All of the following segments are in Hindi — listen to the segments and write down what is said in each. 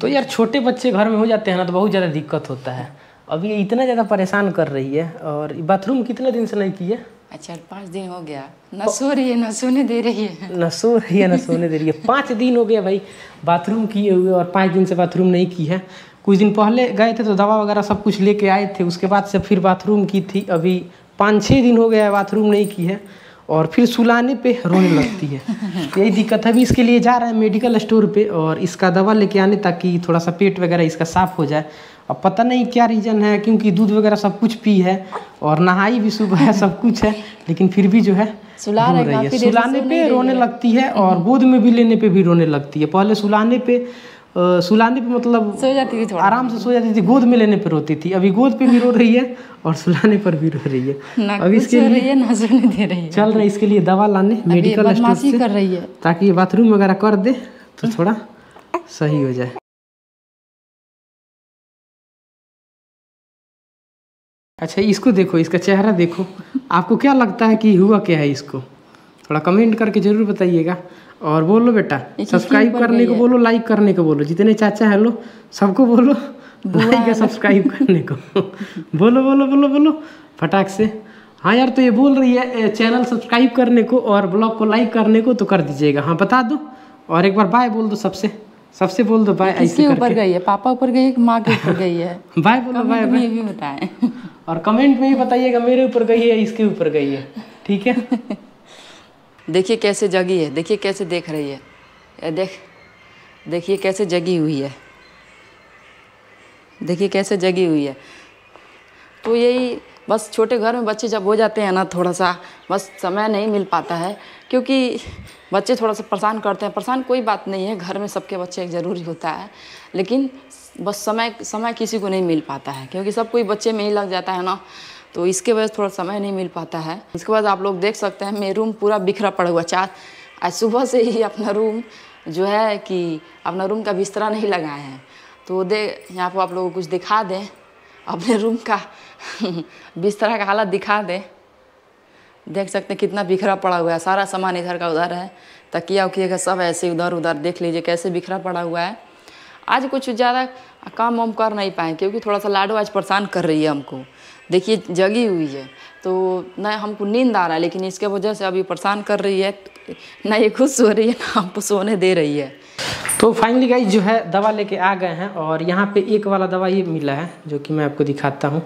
तो यार छोटे बच्चे घर में हो जाते हैं ना तो बहुत ज़्यादा दिक्कत होता है। अभी ये इतना ज़्यादा परेशान कर रही है। और बाथरूम कितने दिन से नहीं की है? 4-5 दिन हो गया, न सो रही है न सोने दे रही है, न सो रही है न सोने दे रही है। 5 दिन हो गया भाई बाथरूम किए हुए और 5 दिन से बाथरूम नहीं की है। कुछ दिन पहले गए थे तो दवा वगैरह सब कुछ लेके आए थे, उसके बाद से फिर बाथरूम की थी। अभी 5-6 दिन हो गया है बाथरूम नहीं की है और फिर सुलाने पे रोने लगती है। यही दिक्कत है। अभी इसके लिए जा रहा है मेडिकल स्टोर पे और इसका दवा लेके आने ताकि थोड़ा सा पेट वगैरह इसका साफ हो जाए। अब पता नहीं क्या रीज़न है, क्योंकि दूध वगैरह सब कुछ पी है और नहाई भी सुबह है, सब कुछ है, लेकिन फिर भी जो है सुला रही है। सुलाने पे रोने लगती है और गोद में भी लेने पे भी रोने लगती है। पहले सुलाने पे मतलब सो जाती थी, आराम से सो जाती थी, गोद में लेने पर रोती थी। अभी गोद पे भी रो रही है और सुलाने पर भी रो रही है। अब इसके लिए ना सोने दे रही है, चल रही है इसके लिए दवा लाने मेडिकल स्टोर से कर रही है ताकि ये बाथरूम वगैरह कर दे तो थोड़ा सही हो जाए। अच्छा इसको देखो, इसका चेहरा देखो, आपको क्या लगता है कि हुआ क्या है इसको? थोड़ा कमेंट करके जरूर बताइएगा। और बोलो बेटा सब्सक्राइब करने को बोलो, लाइक करने को बोलो, जितने चाचा है लो सबको बोलो लाइक या सब्सक्राइब करने को। बोलो बोलो बोलो बोलो फटाक से। हाँ यार, तो ये बोल रही है चैनल सब्सक्राइब करने को और ब्लॉग को लाइक करने को, तो कर दीजिएगा। हाँ बता दो और एक बार बाय बोल दो, सबसे बोल दो बाय। ऐसे ऊपर गई है, पापा ऊपर गई है, माँ के ऊपर गई है, बाय बोलो बाय भी बताएं। और कमेंट में ही बताइएगा मेरे ऊपर गई है, इसके ऊपर गई है, ठीक है। देखिए कैसे जगी है, देखिए कैसे देख रही है, देखिए कैसे जगी हुई है, देखिए कैसे जगी हुई है। तो यही बस छोटे घर में बच्चे जब हो जाते हैं ना, थोड़ा सा बस समय नहीं मिल पाता है, क्योंकि बच्चे थोड़ा सा परेशान करते हैं। परेशान कोई बात नहीं है, घर में सबके बच्चे ज़रूरी होता है, लेकिन बस समय किसी को नहीं मिल पाता है, क्योंकि सब कोई बच्चे में ही लग जाता है ना, तो इसके वजह से थोड़ा समय नहीं मिल पाता है। इसके बाद आप लोग देख सकते हैं मेरा रूम पूरा बिखरा पड़ा हुआ। आज सुबह से ही अपना रूम जो है कि अपना रूम का बिस्तरा नहीं लगाए हैं, तो यहाँ पर आप लोगों को कुछ दिखा दें, अपने रूम का बिस्तरा का हालत दिखा दें। देख सकते हैं कितना बिखरा पड़ा हुआ है, सारा सामान इधर का उधर है, तकिया उकिया का सब ऐसे उधर उधर, देख लीजिए कैसे बिखरा पड़ा हुआ है। आज कुछ ज़्यादा काम वाम कर नहीं पाए, क्योंकि थोड़ा सा लाडो आज परेशान कर रही है हमको। देखिए जगी हुई है तो ना हमको नींद आ रहा है, लेकिन इसके वजह से अभी परेशान कर रही है, ना ये खुद सो रही है ना हमको सोने दे रही है। तो फाइनली गाइस जो है दवा लेके आ गए हैं और यहाँ पे एक वाला दवा ये मिला है जो कि मैं आपको दिखाता हूँ,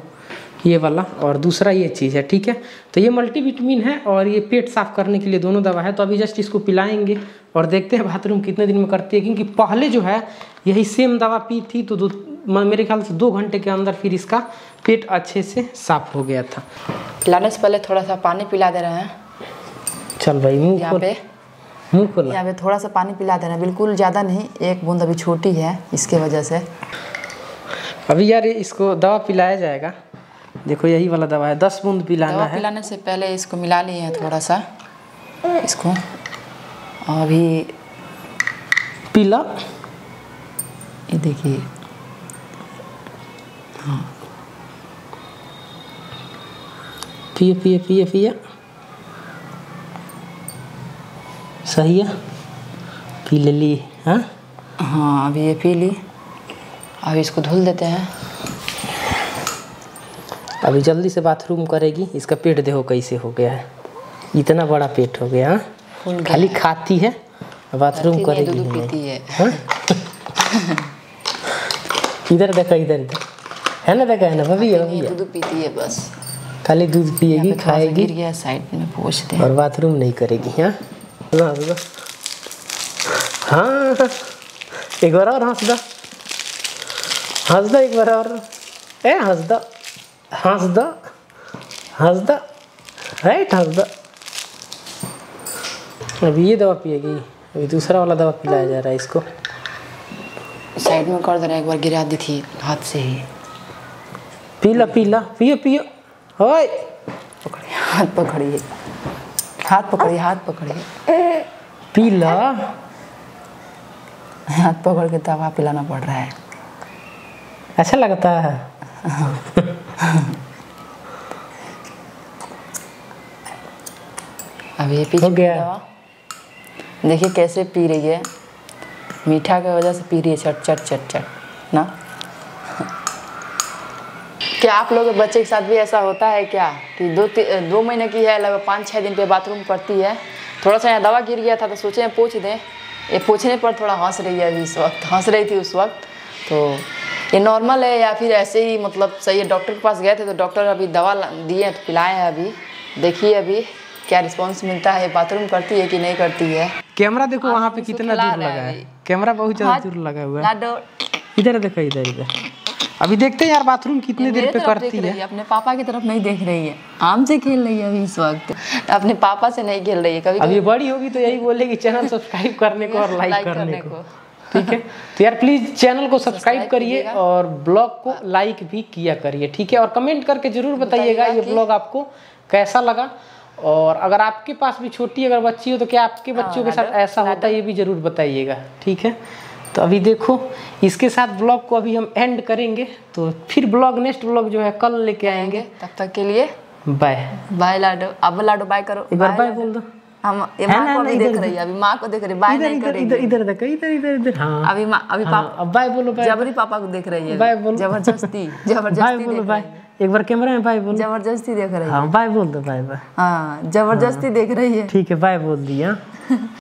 ये वाला, और दूसरा ये चीज़ है, ठीक है। तो ये मल्टीविटामिन है और ये पेट साफ करने के लिए दोनों दवा है। तो अभी जस्ट इसको पिलाएंगे और देखते हैं बाथरूम कितने दिन में करती है, क्योंकि पहले जो है यही सेम दवा पी थी तो मेरे ख्याल से 2 घंटे के अंदर फिर इसका पेट अच्छे से साफ हो गया था। पिलाने से पहले थोड़ा सा पानी पिला दे रहे हैं। चल भाई मुँह खोल। यहाँ पे थोड़ा सा पानी पिला दे रहे हैं, बिल्कुल ज़्यादा नहीं, एक बूंद, अभी छोटी है इसके वजह से। अभी यार इसको दवा पिलाया जाएगा, देखो यही वाला दवा है, 10 बूंद पिलाना है। पिलाने से पहले इसको मिला लिए हैं थोड़ा सा इसको, अभी पिला, ये देखिए। हाँ पिया, सही है, पी ले ली। हाँ अभी ये पी ली, अभी इसको धुल देते हैं। अभी जल्दी से बाथरूम करेगी, इसका पेट देखो कैसे हो गया है, इतना बड़ा पेट हो गया। खाली खाती है, बाथरूम करेगी, दूध पीती है। इधर देखो, इधर है ना, देखा है ना भाभी, दूध पीती है बस, खाली दूध पिएगी, खाएगी, साइड में पोंछ दे और बाथरूम नहीं करेगी। हाँ हाँ, एक बार और हंस दो, एक बार और ए हंस दो, राइट हंस दो। अभी ये दवा पिएगी, अभी दूसरा वाला दवा पिलाया जा रहा है इसको। साइड में कर दे रहा है, एक बार गिरा दी थी हाथ से ही। पियो, होय पकड़िए, हाथ पकड़िए, पीला, हाथ पकड़ के दवा पिलाना पड़ रहा है। अच्छा लगता है। अभी ये पी गया, देखिए कैसे पी रही है, मीठा की वजह से पी रही है चट चट चट चट ना। क्या आप लोग के बच्चे के साथ भी ऐसा होता है क्या कि दो महीने की है लगभग 5-6 दिन पे बाथरूम पड़ती है। थोड़ा सा यहाँ दवा गिर गया था तो सोचे पूछ दें, ये पूछने पर थोड़ा हंस रही है अभी, इस वक्त हंस रही थी उस वक्त। तो ये नॉर्मल है या फिर ऐसे ही मतलब सही है? डॉक्टर के पास गए थे तो डॉक्टर अभी दवा दिए तो पिलाए हैं, अभी देखिए अभी क्या रिस्पांस मिलता है, बाथरूम करती है कि नहीं करती है। कैमरा देखो वहाँ पे कितना दूर लगा है, कैमरा बहुत ज़्यादा दूर लगा हुआ है। इधर देखो, इधर इधर अभी देखते हैं यार बाथरूम कितने देर पे करती है। अपने पापा की तरफ नहीं देख रही है, आम से खेल रही है अभी इस वक्त, अपने पापा से नहीं खेल रही है। कभी अभी बड़ी होगी तो यही बोलेगी चैनल सब्सक्राइब करने को और लाइक करने को, ठीक है। तो यार प्लीज चैनल को सब्सक्राइब करिए और ब्लॉग को लाइक भी किया करिए, ठीक है। और कमेंट करके जरूर बताइएगा ये ब्लॉग आपको कैसा लगा। और अगर आपके पास भी छोटी अगर बच्ची हो तो क्या आपके बच्चों के साथ ऐसा होता है, ये भी जरूर बताइएगा, ठीक है। तो अभी देखो इसके साथ ब्लॉग को अभी हम एंड करेंगे, तो फिर ब्लॉग नेक्स्ट ब्लॉग जो है कल लेके आएंगे। तब तक के लिए बाय बाय। लाडो अब लाडो बाय करो, एक बार बाय बोल दो। हम ये माँ को देख रही है अभी, माँ को देख रही है, बाय नहीं करेगी। इधर देखो, इधर इधर इधर। हाँ अभी माँ अभी पापा बाय बोलो, जबरी पापा को देख रही है, बाय बोलो जबरदस्ती, जबरदस्ती बोलो बाय। एक बार कैमरा में बाय बोलो, जबरदस्ती देख रही है। हाँ बाय बोल दो, बाय बाय। हाँ जबरदस्ती देख रही है, ठीक है बाय बोल दिया।